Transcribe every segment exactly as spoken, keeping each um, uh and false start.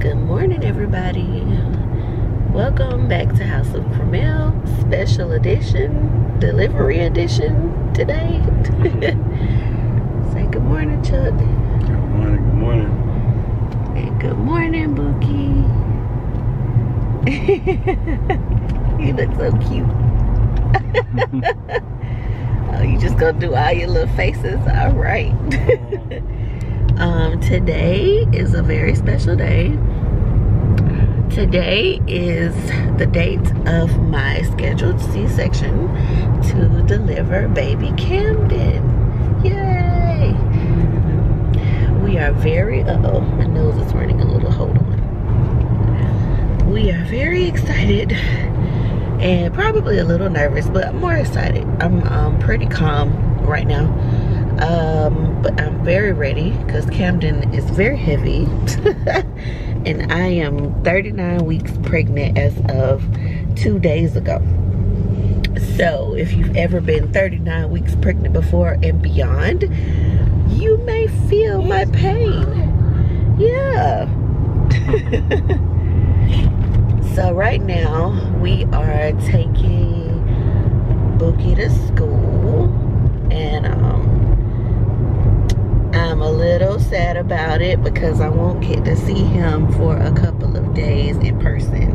Good morning, everybody. Welcome back to House of Cramel, special edition, delivery edition today. Say good morning, Chuck. Good morning, good morning. And good morning, Bookie. You look so cute. Oh, you just gonna do all your little faces? All right. Um, today is a very special day. Today is the date of my scheduled C section to deliver baby Camden. Yay! We are very, uh-oh, my nose is running a little, hold on. We are very excited and probably a little nervous, but I'm more excited. I'm um, pretty calm right now. Um, but I'm very ready because Camden is very heavy and I am thirty-nine weeks pregnant as of two days ago. So if you've ever been thirty-nine weeks pregnant before and beyond, you may feel my pain. Yeah. So right now we are taking Bookie to school, and um I'm a little sad about it because I won't get to see him for a couple of days in person.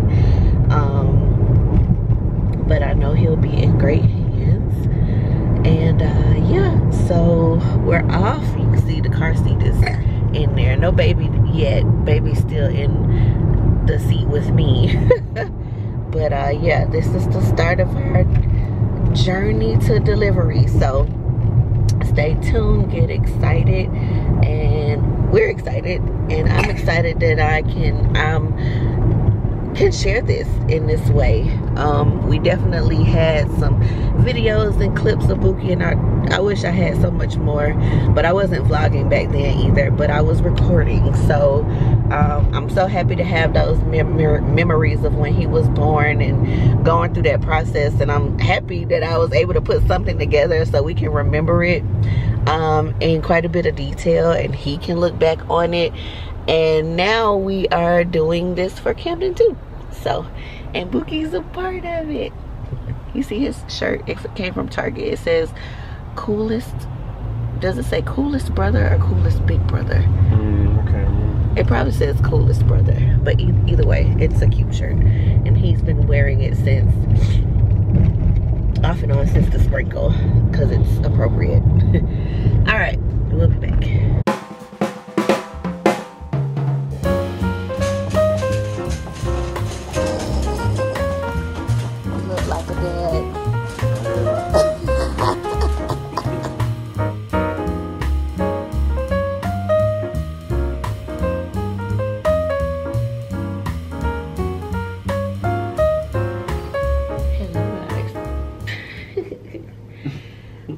Um, but I know he'll be in great hands. And uh, yeah, so we're off. You can see the car seat is in there. No baby yet. Baby's still in the seat with me. But uh, yeah, this is the start of our journey to delivery. So stay tuned, get excited, and we're excited, and I'm excited that I can um can share this in this way. Um we definitely had some videos and clips of Bookie, and I, I wish I had so much more, but I wasn't vlogging back then either, but I was recording. So um I'm so happy to have those mem memories of when he was born and going through that process, and I'm happy that I was able to put something together so we can remember it um in quite a bit of detail, and he can look back on it. And now we are doing this for Camden too. So, and Bookie's a part of it. You see his shirt, it came from Target. It says coolest, does it say coolest brother or coolest big brother? Mm, okay. It probably says coolest brother, but e either way, it's a cute shirt. And he's been wearing it since, off and on since the sprinkle, because it's appropriate. All right, we'll be back.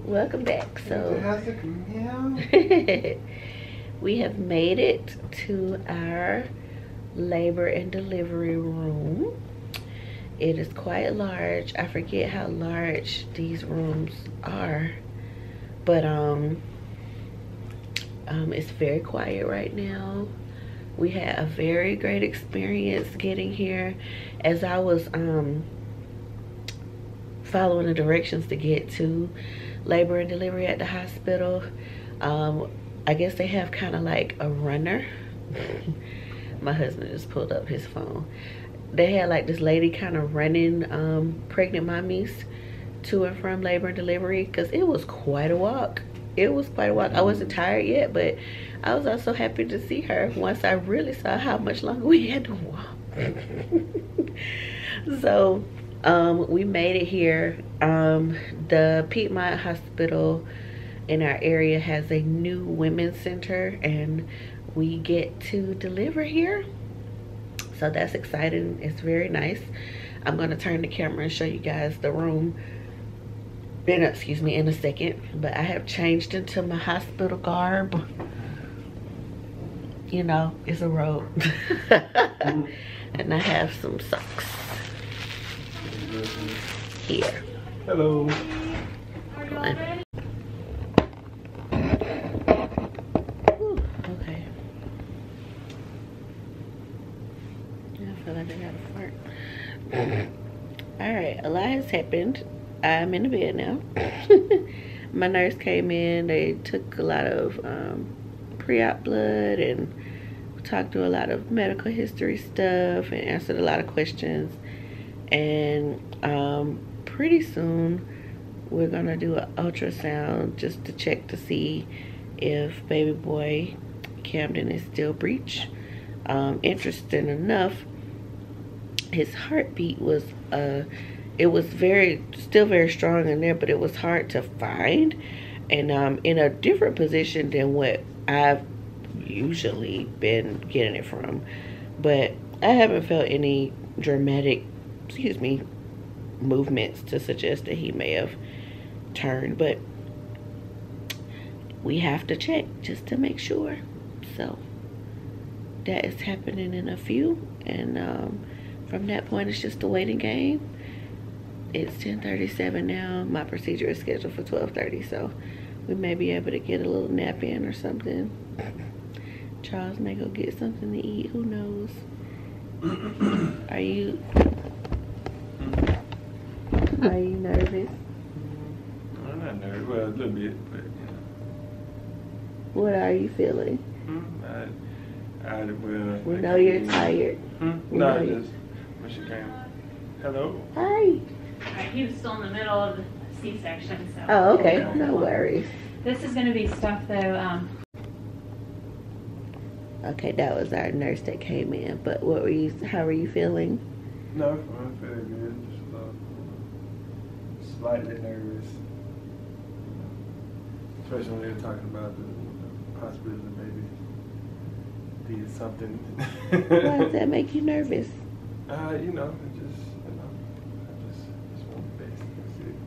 Welcome back. So we have made it to our labor and delivery room. It is quite large. I forget how large these rooms are, but um, um, it's very quiet right now. We had a very great experience getting here, as I was um, following the directions to get to labor and delivery at the hospital. um I guess they have kind of like a runner. My husband just pulled up his phone. They had like this lady kind of running um pregnant mommies to and from labor and delivery, because it was quite a walk. It was quite a walk. I wasn't tired yet, but I was also happy to see her once I really saw how much longer we had to walk. So Um, we made it here. Um, the Piedmont Hospital in our area has a new women's center, and we get to deliver here. So that's exciting. It's very nice. I'm going to turn the camera and show you guys the room in, excuse me, in a second. But I have changed into my hospital garb. You know, it's a robe. And I have some socks here. Hello. One. Ooh, okay. feel like I got a fart. Alright, a lot has happened. I'm in the bed now. My nurse came in. They took a lot of um, pre-op blood and talked through a lot of medical history stuff and answered a lot of questions. And um, pretty soon we're going to do an ultrasound just to check to see if baby boy Camden is still breech. Um, interesting enough, his heartbeat was uh, it was very still very strong in there, but it was hard to find, and um, in a different position than what I've usually been getting it from. But I haven't felt any dramatic, excuse me, movements to suggest that he may have turned, but we have to check just to make sure. So that is happening in a few, and um, from that point it's just a waiting game. It's ten thirty-seven now. My procedure is scheduled for twelve thirty, so we may be able to get a little nap in or something. Charles may go get something to eat, who knows. Are you are you nervous? I'm not nervous, well, a little bit, but you know. What are you feeling? I, I, well, we know you're tired. Hmm? We no, know just you're... when she came. Hello. Hi. Alright, he was still in the middle of the C-section, so. Oh, okay. okay. No worries. This is going to be stuff, though. Um... Okay, that was our nurse that came in. But what were you? How were you feeling? No, I'm feeling good. Just a little, slightly nervous, especially when they're talking about the possibility of maybe. Did something. Why does that make you nervous? Uh, you know, it just, you know, I just, just want the best. That's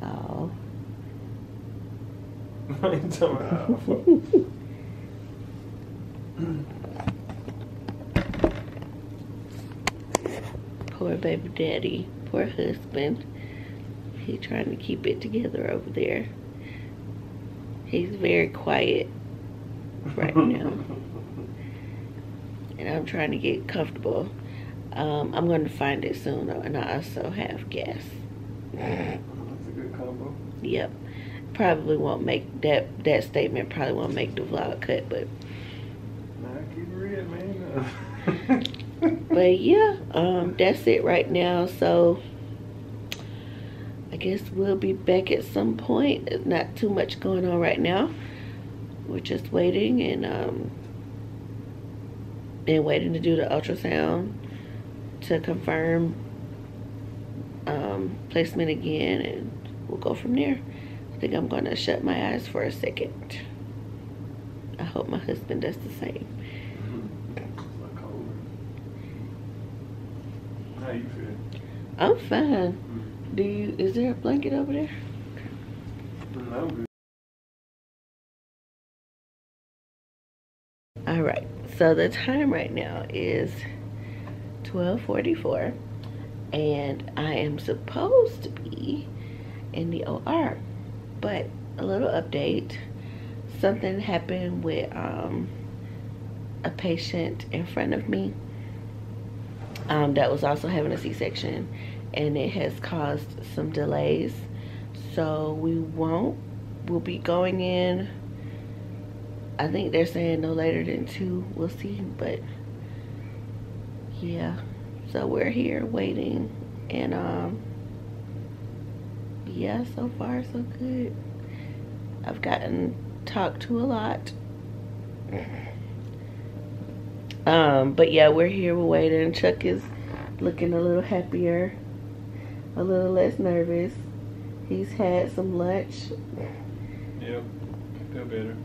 it. Oh. I ain't talking about awful. Poor baby daddy, poor husband. He trying to keep it together over there. He's very quiet right now. And I'm trying to get comfortable. Um, I'm going to find it soon, though, and I also have gas. That's a good combo. Yep. Probably won't make that, that statement probably won't make the vlog cut, but. Nah, keep it real, man. But yeah, um, that's it right now, so. I guess we'll be back at some point. There's not too much going on right now. We're just waiting and um and waiting to do the ultrasound to confirm um placement again, and we'll go from there. I think I'm gonna shut my eyes for a second. I hope my husband does the same. Mm-hmm. How you feel? I'm fine. Mm-hmm. Do you, is there a blanket over there? No. All right, so the time right now is twelve forty-four, and I am supposed to be in the O R, but a little update. Something happened with um, a patient in front of me um, that was also having a C-section. And it has caused some delays, so we won't we'll be going in, I think they're saying no later than two. We'll see, but yeah, so we're here waiting, and um yeah, so far so good. I've gotten talked to a lot, um but yeah, we're here, we're waiting. Chuck is looking a little happier, a little less nervous. He's had some lunch. Yep, I feel better.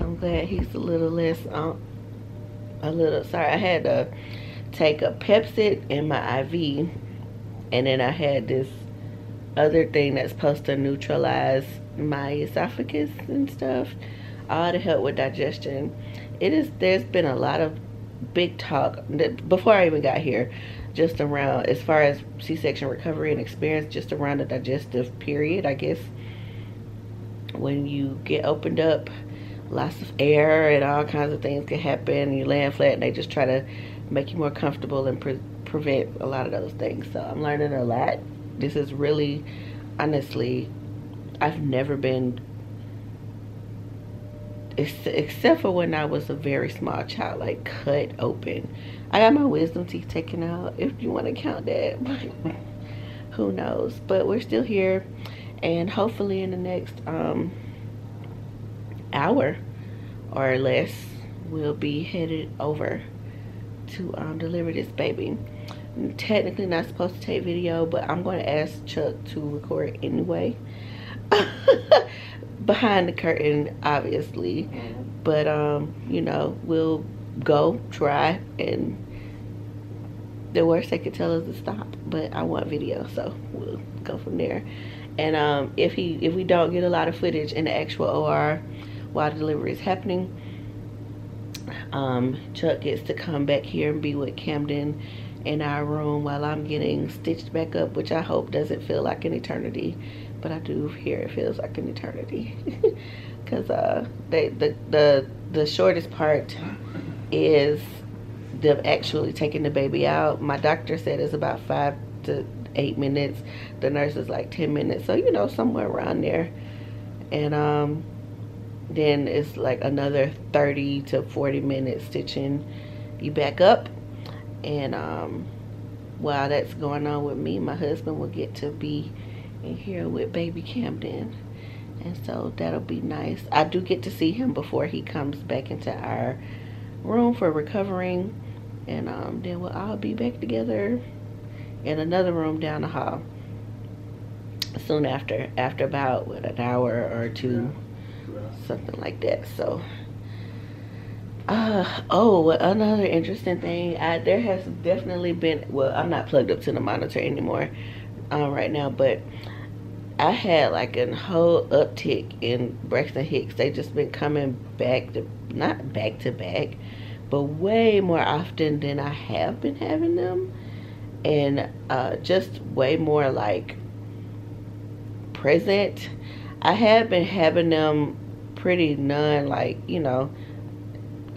I'm glad he's a little less, um, a little, sorry, I had to take a Pepcid and my I V, and then I had this other thing that's supposed to neutralize my esophagus and stuff, all to help with digestion. It is, there's been a lot of big talk before I even got here, just around as far as C-section recovery and experience, just around the digestive period, I guess, when you get opened up lots of air and all kinds of things can happen, and you land flat, and they just try to make you more comfortable and pre prevent a lot of those things. So I'm learning a lot. This is really, honestly, I've never been, except for when I was a very small child, like cut open. I got my wisdom teeth taken out, if you want to count that. Who knows? But we're still here, and hopefully in the next um hour or less we'll be headed over to um deliver this baby. I'm technically not supposed to take video, but I'm going to ask Chuck to record anyway. Behind the curtain, obviously, but um you know, we'll go try, and the worst they could tell us to stop, but I want video, so we'll go from there. And um if he if we don't get a lot of footage in the actual O R while the delivery is happening, um Chuck gets to come back here and be with Camden in our room while I'm getting stitched back up, which I hope doesn't feel like an eternity, but I do hear it feels like an eternity, because uh they the the the shortest part is them actually taking the baby out. My doctor said it's about five to eight minutes. The nurse is like ten minutes, so you know, somewhere around there. And um then it's like another thirty to forty minutes stitching you back up. And um while that's going on with me, my husband will get to be in here with baby Camden, and so that'll be nice. I do get to see him before he comes back into our room for recovering, and um then we'll all be back together in another room down the hall soon after after about what, an hour or two, something like that. So uh oh, another interesting thing, I there has definitely been, well, I'm not plugged up to the monitor anymore um right now, but I had like a whole uptick in Braxton Hicks. They just been coming back to, not back to back, but way more often than I have been having them, and uh just way more like present. I have been having them pretty none, like, you know,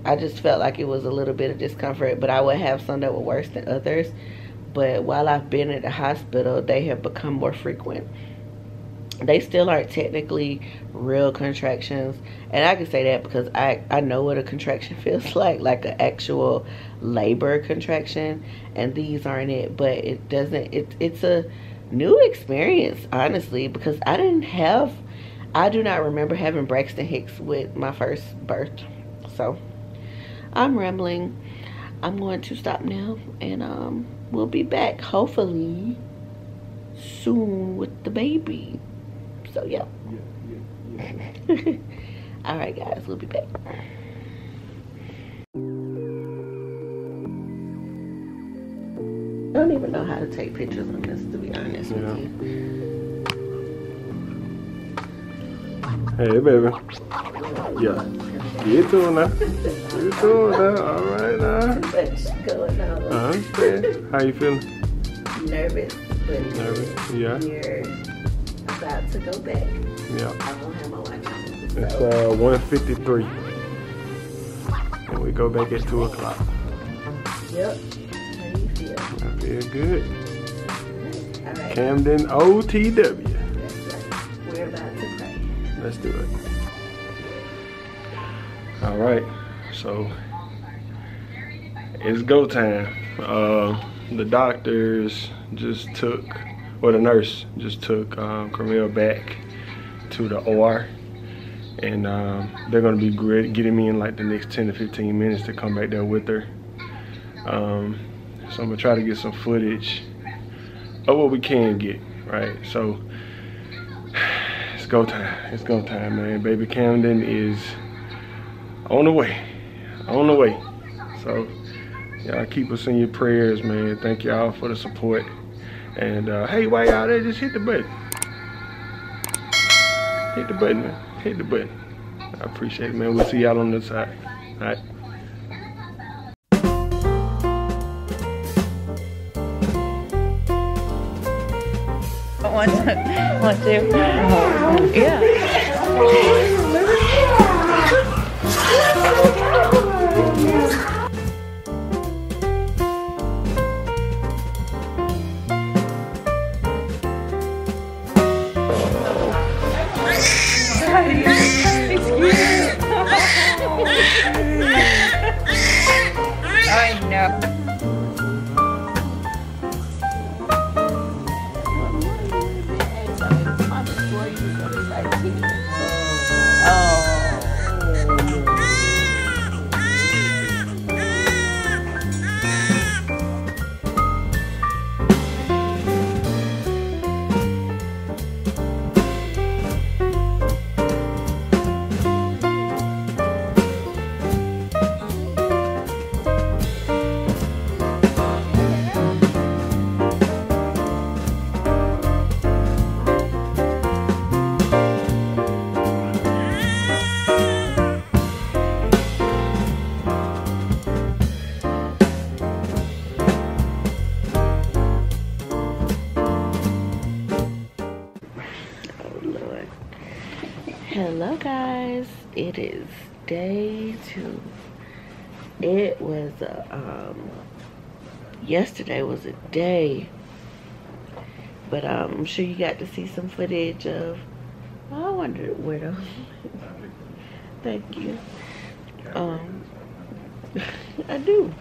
I just felt like it was a little bit of discomfort, but I would have some that were worse than others. But while I've been at the hospital, they have become more frequent. They still aren't technically real contractions, and I can say that because I, I know what a contraction feels like, like an actual labor contraction, and these aren't it. But it doesn't, it, it's a new experience, honestly, because I didn't have, I do not remember having Braxton Hicks with my first birth. So I'm rambling. I'm going to stop now, and um, we'll be back hopefully soon with the baby. So yeah, yeah, yeah, yeah. All right guys, we'll be back. I don't even know how to take pictures on this, to be honest, yeah, with you. Hey baby. Yeah. You doing that? You doing that? All right now. Too much going on. Okay. How you feeling? Nervous, but nervous. Yeah. Weird. About to go back. Yeah. I don't have my watch on, so. It's uh, one fifty-three. And we go back at two o'clock. Yep. How do you feel? I feel good. All right. Camden O T W. That's right. We're about to pray. Let's do it. All right. So, it's go time. Uh, the doctors just took... Well, the nurse just took um, Camille back to the O R, and um, they're gonna be great, getting me in like the next ten to fifteen minutes to come back there with her. Um, so I'm gonna try to get some footage of what we can get, right? So it's go time, it's go time, man. Baby Camden is on the way, on the way. So y'all keep us in your prayers, man. Thank y'all for the support. And uh, hey, why y'all there? Just hit the button. Hit the button, man. Hit the button. I appreciate it, man. We'll see y'all on the other side. All right. One, two, one, two. Yeah. I know. Hello guys, it is day two. It was a, um yesterday was a day, but um, I'm sure you got to see some footage of, well, I wondered where the thank you um I do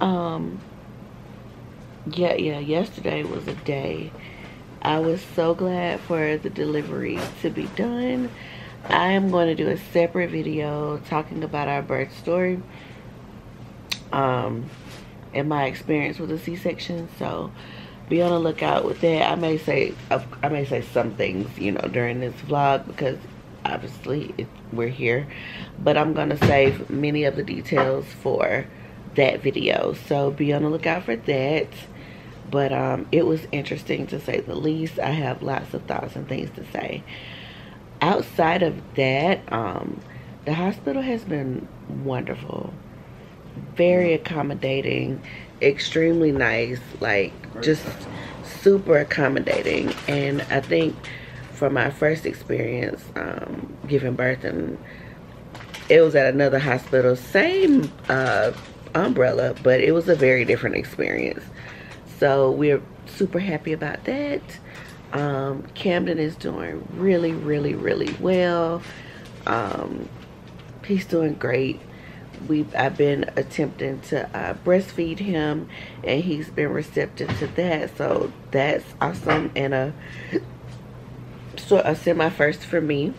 um yeah yeah yesterday was a day. I was so glad for the delivery to be done. I am going to do a separate video talking about our birth story um, and my experience with a C-section. So be on the lookout with that. I may say I may say some things, you know, during this vlog because obviously it, we're here. But I'm going to save many of the details for that video. So be on the lookout for that. But um, it was interesting to say the least. I have lots of thoughts and things to say. Outside of that, um, the hospital has been wonderful. Very accommodating. Extremely nice. Like, just super accommodating. And I think from my first experience um, giving birth, and it was at another hospital. Same uh, umbrella, but it was a very different experience. So we're super happy about that. Um, Camden is doing really, really, really well. Um, he's doing great. We've, I've been attempting to uh, breastfeed him, and he's been receptive to that. So that's awesome, and a so a semi-first for me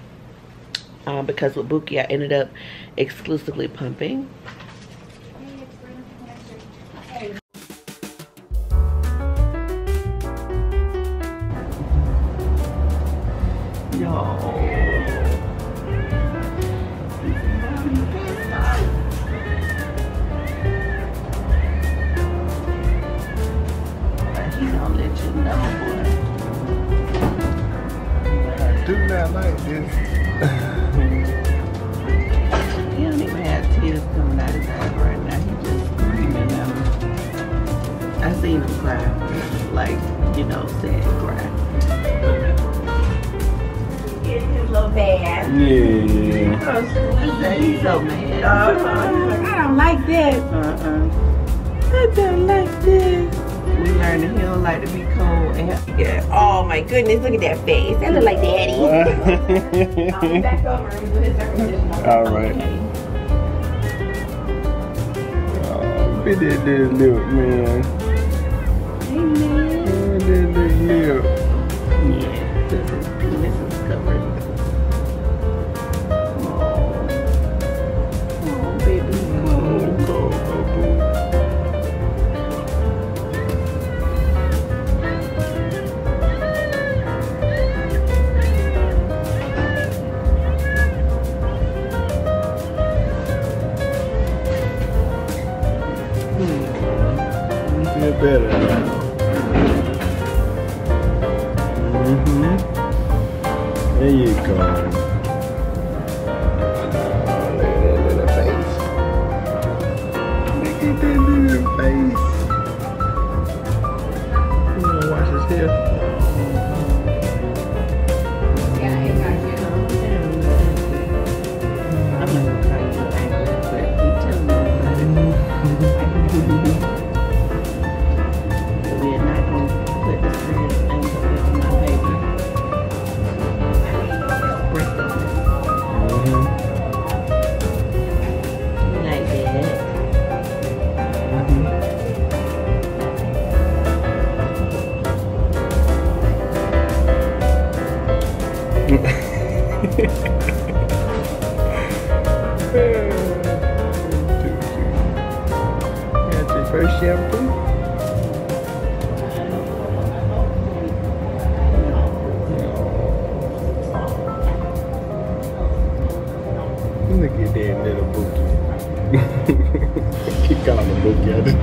um, because with Bookie I ended up exclusively pumping. Goodness, look at that face. That look like daddy. um, back over and do his circumcision. All right. Oh, look at this lip, man. Hey, man. Look at this lip. Yeah, this is, this is covered. Oh, oh baby. Oh, go, go, go. Better. Mm-hmm. There you go. Oh, look at that little face. Look at that little face. You wanna wash his hair? Yeah, he got you. staying near the Bookie. Keep calling him Bookie. I do.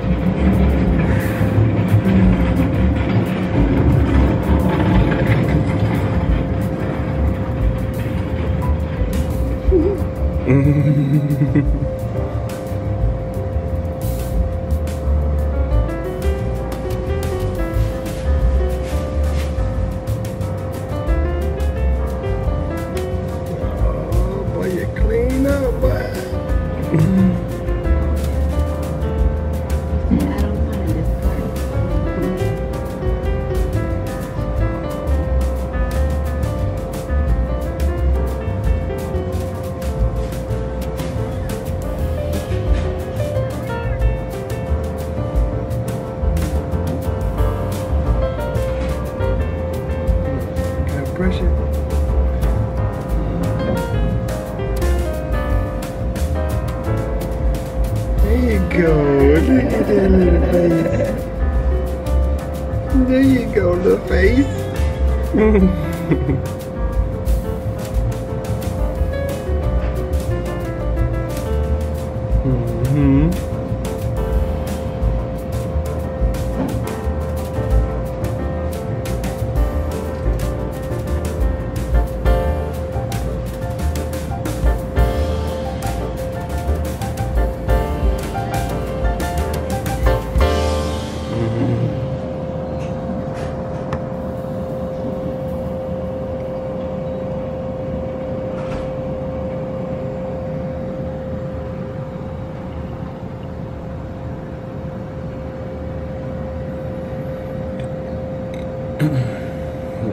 There you go, little face. Mm-hmm.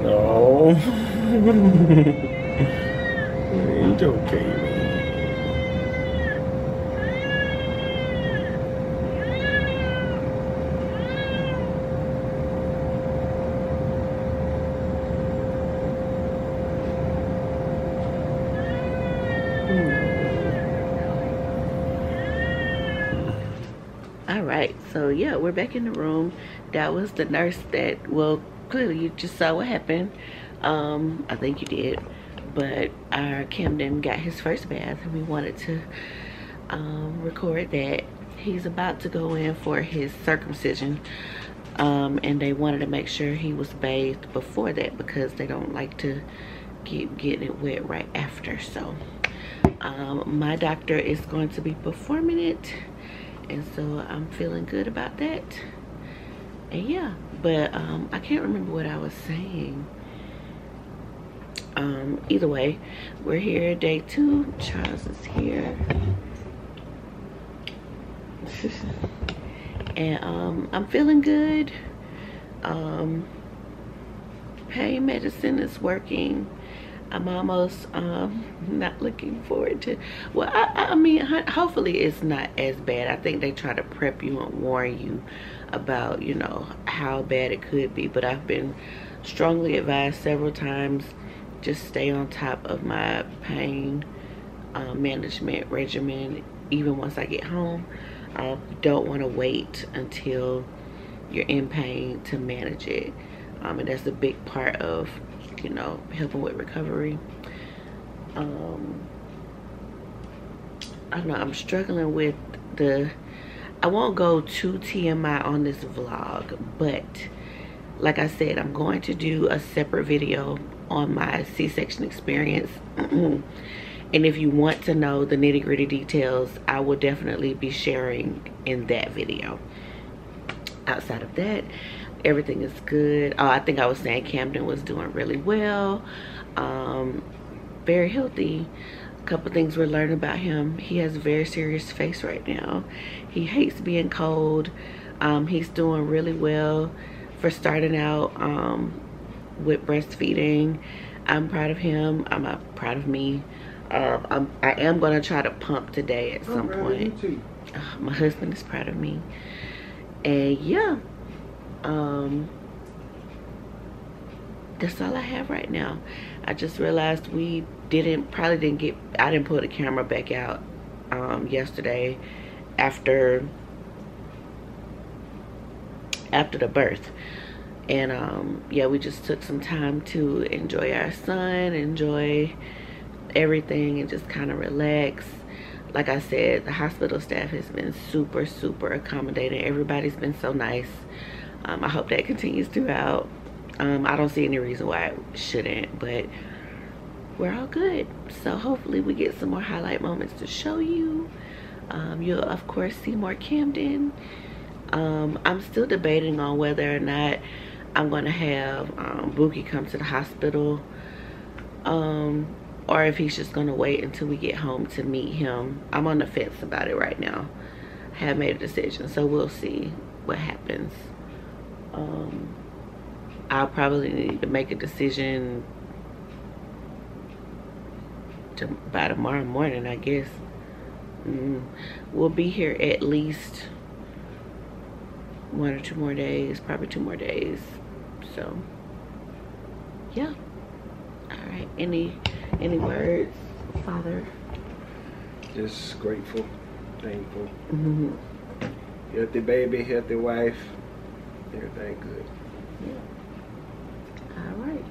No, it's okay, man. All right, so yeah, we're back in the room. That was the nurse that will. Clearly you just saw what happened. um I think you did, but our Camden got his first bath and we wanted to um record that. He's about to go in for his circumcision, um and they wanted to make sure he was bathed before that because they don't like to keep getting it wet right after. So um my doctor is going to be performing it, and so I'm feeling good about that. And yeah, but um, I can't remember what I was saying. Um, either way, we're here day two. Charles is here. And um, I'm feeling good. Um, pain medicine is working. I'm almost um, not looking forward to, well, I, I mean, hopefully it's not as bad. I think they try to prep you and warn you about, you know, how bad it could be. But I've been strongly advised several times, just stay on top of my pain uh, management regimen, even once I get home. I don't want to wait until you're in pain to manage it. Um, and that's a big part of, you know, helping with recovery. um I don't know, I'm struggling with the, I won't go too T M I on this vlog, but like I said, I'm going to do a separate video on my C section experience. And if you want to know the nitty-gritty details, I will definitely be sharing in that video. Outside of that, everything is good. Oh, I think I was saying Camden was doing really well. Um, very healthy. A couple things we're learning about him. He has a very serious face right now. He hates being cold. Um, he's doing really well for starting out um, with breastfeeding. I'm proud of him. I'm uh, proud of me. Uh, I'm, I am going to try to pump today at some point. Uh, my husband is proud of me. And yeah. Um that's all I have right now. I just realized we didn't probably didn't get I didn't pull the camera back out um yesterday after after the birth. And um yeah, we just took some time to enjoy our son, enjoy everything, and just kind of relax. like I said, the hospital staff has been super, super accommodating. Everybody's been so nice. Um, I hope that continues throughout. Um, I don't see any reason why it shouldn't, but we're all good. So hopefully we get some more highlight moments to show you. Um, you'll, of course, see more Camden. Um, I'm still debating on whether or not I'm going to have um, Bookie come to the hospital. Um, or if he's just going to wait until we get home to meet him. I'm on the fence about it right now. I have made a decision, so we'll see what happens. Um, I'll probably need to make a decision to, by tomorrow morning, I guess. Mm. We'll be here at least one or two more days, probably two more days. So, yeah. All right. Any any words, Father? Just grateful, thankful. Mm-hmm. Healthy baby, healthy wife. Everything good. Yeah. All right.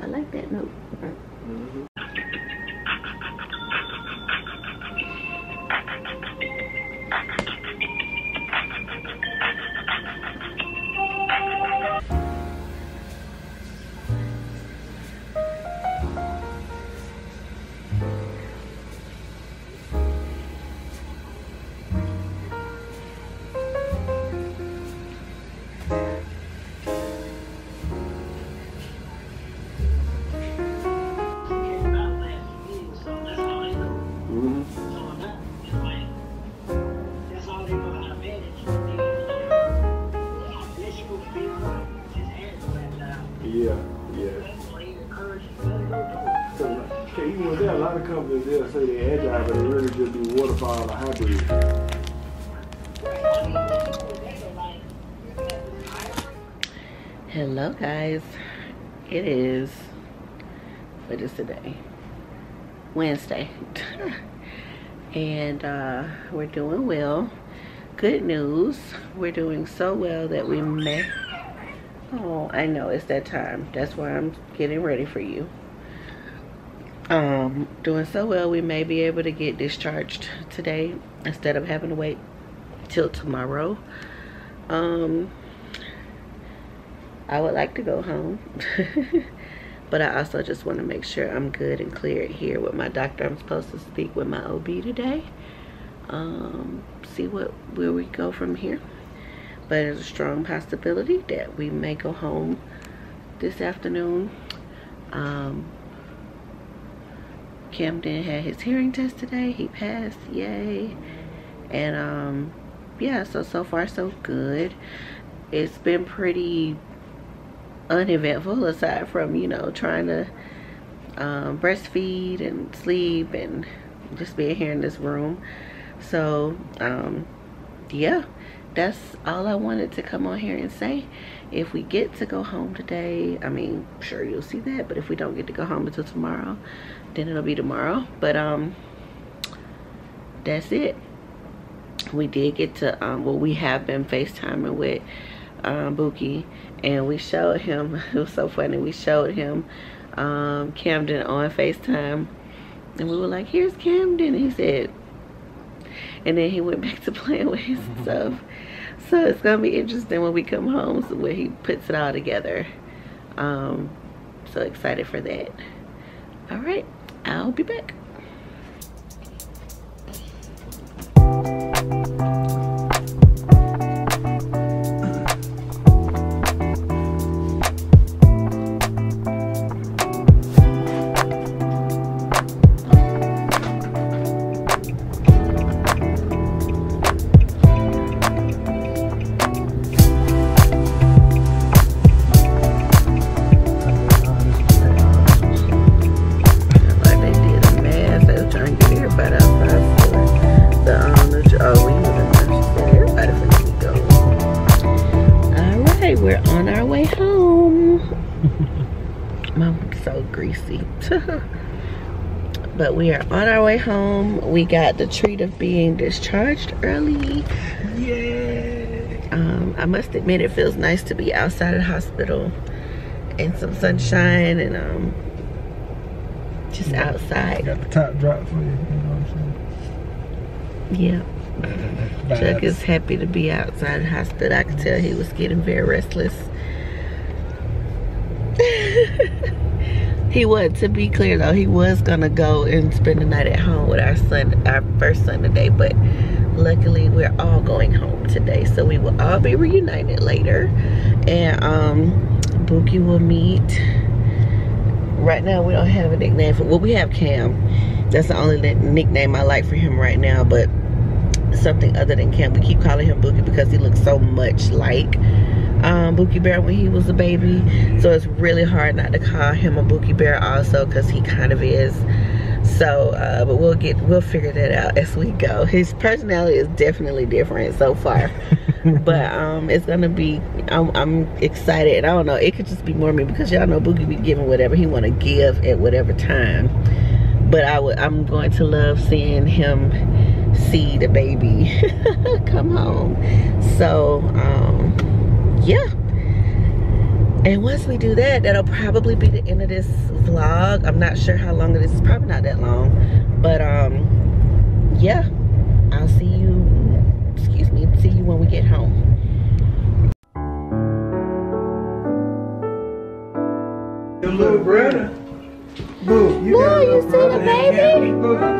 I like that note. Mm-hmm. They'll say they're agile, but they really just do waterfall or hybrid. Hello, guys. It is, what is today? Wednesday. And uh, we're doing well. Good news. We're doing so well that we may. Oh, I know, it's that time. That's why I'm getting ready for you. Um, doing so well, we may be able to get discharged today instead of having to wait till tomorrow. Um, I would like to go home, but I also just want to make sure I'm good and cleared here with my doctor. I'm supposed to speak with my O B today. Um, see what where we go from here. But there's a strong possibility that we may go home this afternoon. Um, Camden had his hearing test today. He passed, yay. And um yeah, so so far so good. It's been pretty uneventful aside from, you know, trying to um breastfeed and sleep and just being here in this room. So um yeah, that's all I wanted to come on here and say. If we get to go home today, I mean, sure, you'll see that, but if we don't get to go home until tomorrow, then it'll be tomorrow. But um that's it. We did get to um well, we have been FaceTiming with um Bookie, and we showed him, it was so funny, we showed him um Camden on FaceTime, and we were like, here's Camden, and he said, and then he went back to playing with his stuff. So it's gonna be interesting when we come home, so where he puts it all together. Um, so excited for that. All right, I'll be back. But we are on our way home. We got the treat of being discharged early. Yeah. Um, I must admit, it feels nice to be outside of the hospital and some sunshine and um, just outside. You got the top drop for you, you know what I'm saying? Yeah. Chuck is happy to be outside the hospital. I could tell he was getting very restless. He was, to be clear though, he was gonna go and spend the night at home with our son, our first son today, but luckily we're all going home today, so we will all be reunited later. And um, Bookie will meet. Right now we don't have a nickname for, well, we have Cam. That's the only nickname I like for him right now, but something other than Cam. We keep calling him Bookie because he looks so much like um Bookie Bear when he was a baby, so it's really hard not to call him a Bookie Bear also, because he kind of is. So uh but we'll get we'll figure that out as we go. His personality is definitely different so far. But um it's gonna be, I'm, I'm excited. I don't know, it could just be more me, because y'all know Bookie be giving whatever he want to give at whatever time. But I would, I'm going to love seeing him see the baby come home. So um yeah, and once we do that, that'll probably be the end of this vlog. I'm not sure how long it is, it's probably not that long, but um yeah, I'll see you, excuse me, see you when we get home. Your little brother, Boo, you, Boo, you see the baby?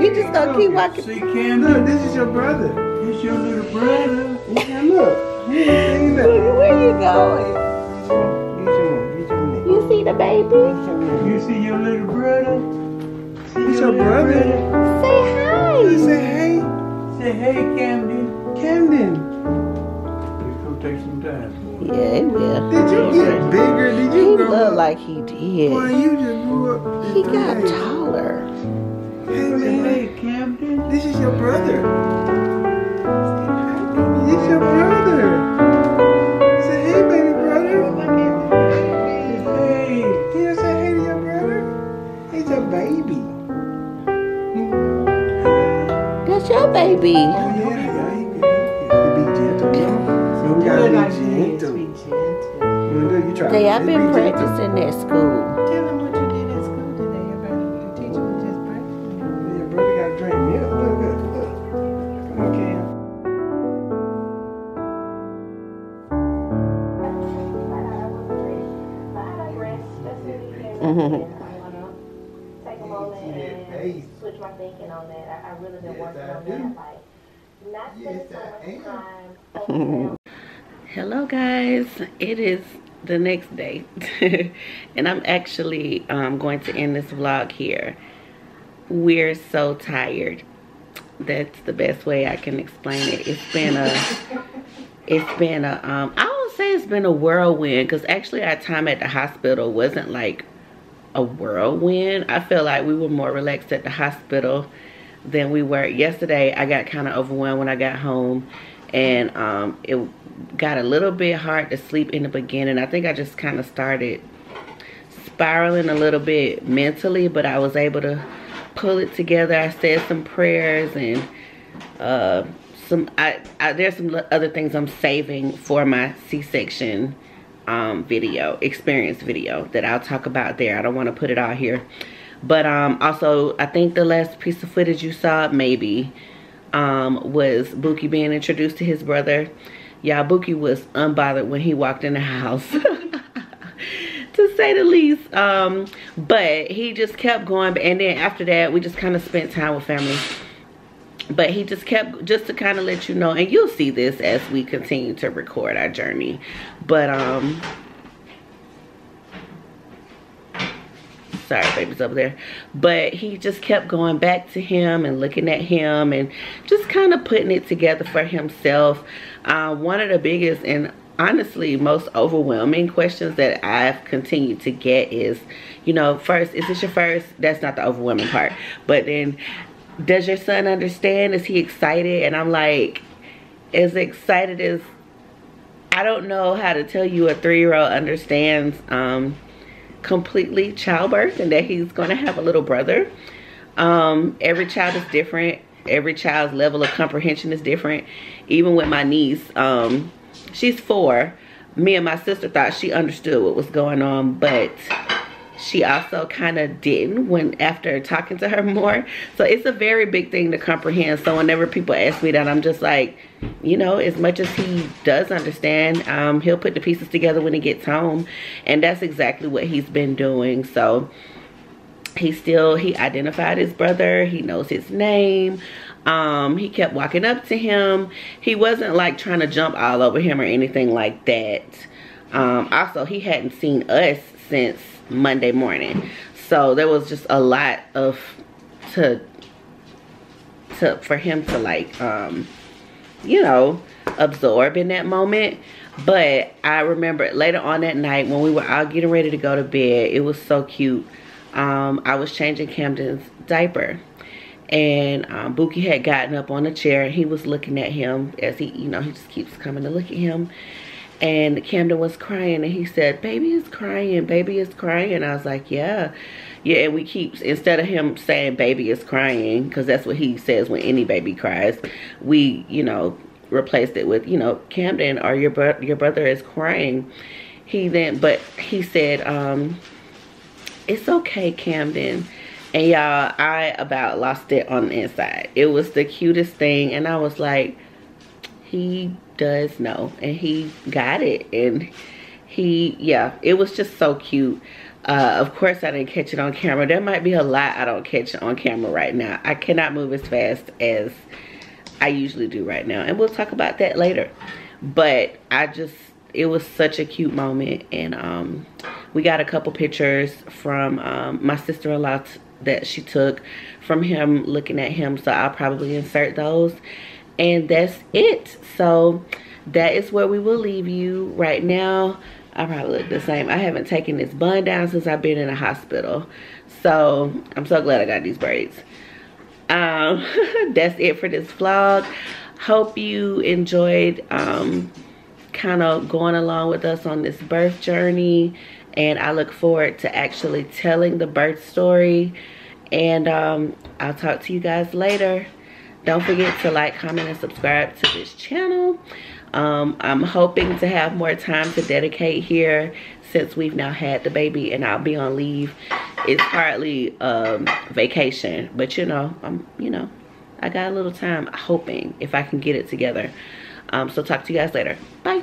You just gonna keep walking. See, Cam, look, this is your brother. This your little brother. Yeah, look. You ain't where you going? You see the baby? You see your little brother? Who's your, your brother? brother? Say hi! You say hey! Say hey, Camden. Camden! It's gonna take some time. Yeah, it will. Did you get bigger? Did you grow up? He looked like he did. Boy, you just grew up. He got taller. Hey, man. Hey, Camden. This is your brother. It's your brother. Say hey, baby brother. Hey, can you say hey to your brother? He's your baby. That's your baby. Oh, yeah, yeah, he can, he can be gentle. So we gotta be gentle. You try. They, I've been practicing at school. Tell him what you did at school today. Your brother, your teacher was just practicing. Your brother got drink milk. Look, look, look. Come on, Cam. Take a moment and switch my thinking on that. I, I really been working on that, like not spending so much time. Hello guys, it is the next day, and I'm actually um, going to end this vlog here. We're so tired. That's the best way I can explain it. It's been a, it's been a, um, I won't say it's been a whirlwind, because actually our time at the hospital wasn't like a whirlwind. I feel like we were more relaxed at the hospital than we were yesterday. I got kind of overwhelmed when I got home, and um, it got a little bit hard to sleep in the beginning. I think I just kind of started spiraling a little bit mentally, but I was able to pull it together. I said some prayers, and uh, some I, I, there's some other things I'm saving for my C-section um video experience video that I'll talk about there. I don't want to put it all here, but um also I think the last piece of footage you saw maybe um was Bookie being introduced to his brother. Y'all, Bookie was unbothered when he walked in the house to say the least, um but he just kept going. And then after that we just kind of spent time with family, but he just kept, just to kind of let you know, and you'll see this as we continue to record our journey, but um sorry, baby's over there, but he just kept going back to him and looking at him and just kind of putting it together for himself. Uh, one of the biggest and honestly most overwhelming questions that I've continued to get is, you know, first, is this your first? That's not the overwhelming part, but then, does your son understand? Is he excited? And I'm like, as excited as, I don't know how to tell you a three-year-old understands um, completely childbirth and that he's going to have a little brother. Um, every child is different. Every child's level of comprehension is different. Even with my niece, um, she's four. Me and my sister thought she understood what was going on, but she also kind of didn't when after talking to her more. So it's a very big thing to comprehend. So whenever people ask me that, I'm just like, you know, as much as he does understand, um, he'll put the pieces together when he gets home. And that's exactly what he's been doing. So he still, he identified his brother. He knows his name. Um, he kept walking up to him. He wasn't like trying to jump all over him or anything like that. Um, also, he hadn't seen us since Monday morning, so there was just a lot of to to for him to like um you know absorb in that moment. But I remember later on that night when we were all getting ready to go to bed, it was so cute. um I was changing Camden's diaper, and um, Bookie had gotten up on a chair and he was looking at him as he, you know, he just keeps coming to look at him. And Camden was crying, and he said, "Baby is crying, baby is crying." And I was like, yeah. Yeah, and we keep, instead of him saying baby is crying, because that's what he says when any baby cries, we, you know, replaced it with, you know, Camden, or your, bro your brother is crying. He then, but he said, um, "It's okay, Camden." And y'all, I about lost it on the inside. It was the cutest thing, and I was like, he does know, and he got it, and he, yeah, it was just so cute. Uh of course I didn't catch it on camera. There might be a lot I don't catch on camera right now. I cannot move as fast as I usually do right now, and we'll talk about that later. But I just, it was such a cute moment. And um we got a couple pictures from um my sister-in-law that she took from him looking at him, so I'll probably insert those. And that's it. So that is where we will leave you right now. I probably look the same. I haven't taken this bun down since I've been in the hospital. So I'm so glad I got these braids. Um, that's it for this vlog. Hope you enjoyed um, kind of going along with us on this birth journey. And I look forward to actually telling the birth story. And um, I'll talk to you guys later. Don't forget to like, comment, and subscribe to this channel. Um, I'm hoping to have more time to dedicate here since we've now had the baby and I'll be on leave. It's hardly um, vacation, but you know, I'm, you know, I got a little time, hoping if I can get it together. Um, so talk to you guys later. Bye.